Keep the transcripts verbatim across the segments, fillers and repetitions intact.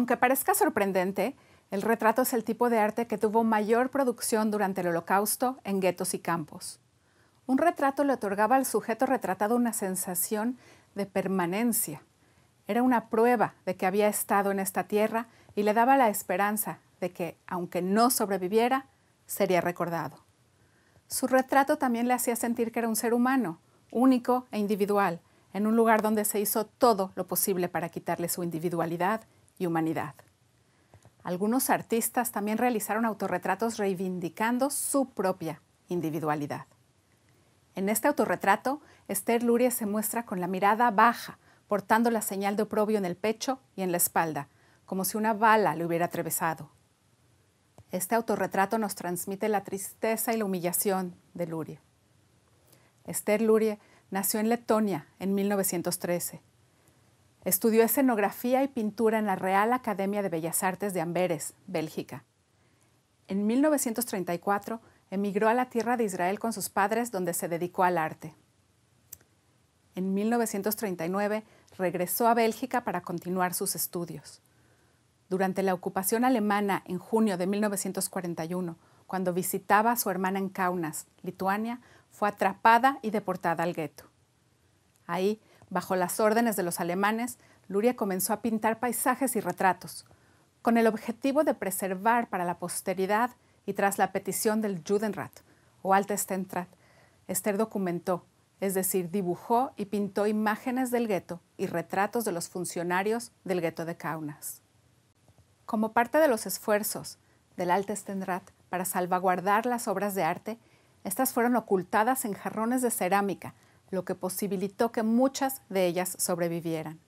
Aunque parezca sorprendente, el retrato es el tipo de arte que tuvo mayor producción durante el Holocausto en guetos y campos. Un retrato le otorgaba al sujeto retratado una sensación de permanencia. Era una prueba de que había estado en esta tierra y le daba la esperanza de que, aunque no sobreviviera, sería recordado. Su retrato también le hacía sentir que era un ser humano, único e individual, en un lugar donde se hizo todo lo posible para quitarle su individualidad y humanidad. Algunos artistas también realizaron autorretratos reivindicando su propia individualidad. En este autorretrato, Esther Lurie se muestra con la mirada baja, portando la señal de oprobio en el pecho y en la espalda, como si una bala le hubiera atravesado. Este autorretrato nos transmite la tristeza y la humillación de Lurie. Esther Lurie nació en Letonia en mil novecientos trece. Estudió escenografía y pintura en la Real Academia de Bellas Artes de Amberes, Bélgica. En mil novecientos treinta y cuatro emigró a la tierra de Israel con sus padres, donde se dedicó al arte. En mil novecientos treinta y nueve regresó a Bélgica para continuar sus estudios. Durante la ocupación alemana en junio de mil novecientos cuarenta y uno, cuando visitaba a su hermana en Kaunas, Lituania, fue atrapada y deportada al gueto. Ahí, bajo las órdenes de los alemanes, Lurie comenzó a pintar paisajes y retratos, con el objetivo de preservar para la posteridad y tras la petición del Judenrat o Altstädterat. Esther documentó, es decir, dibujó y pintó imágenes del gueto y retratos de los funcionarios del gueto de Kaunas. Como parte de los esfuerzos del Altstädterat para salvaguardar las obras de arte, estas fueron ocultadas en jarrones de cerámica, lo que posibilitó que muchas de ellas sobrevivieran.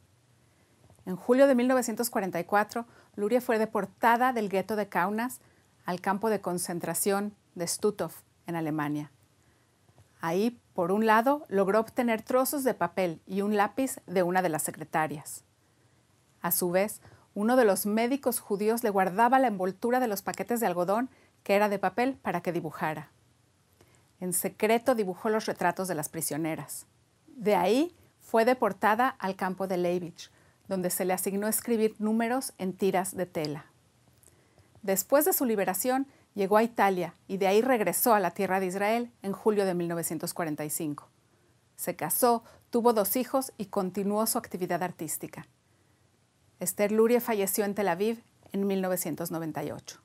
En julio de mil novecientos cuarenta y cuatro, Lurie fue deportada del gueto de Kaunas al campo de concentración de Stutthof, en Alemania. Ahí, por un lado, logró obtener trozos de papel y un lápiz de una de las secretarias. A su vez, uno de los médicos judíos le guardaba la envoltura de los paquetes de algodón, que era de papel, para que dibujara. En secreto dibujó los retratos de las prisioneras. De ahí fue deportada al campo de Leibich, donde se le asignó escribir números en tiras de tela. Después de su liberación, llegó a Italia y de ahí regresó a la tierra de Israel en julio de mil novecientos cuarenta y cinco. Se casó, tuvo dos hijos y continuó su actividad artística. Esther Lurie falleció en Tel Aviv en mil novecientos noventa y ocho.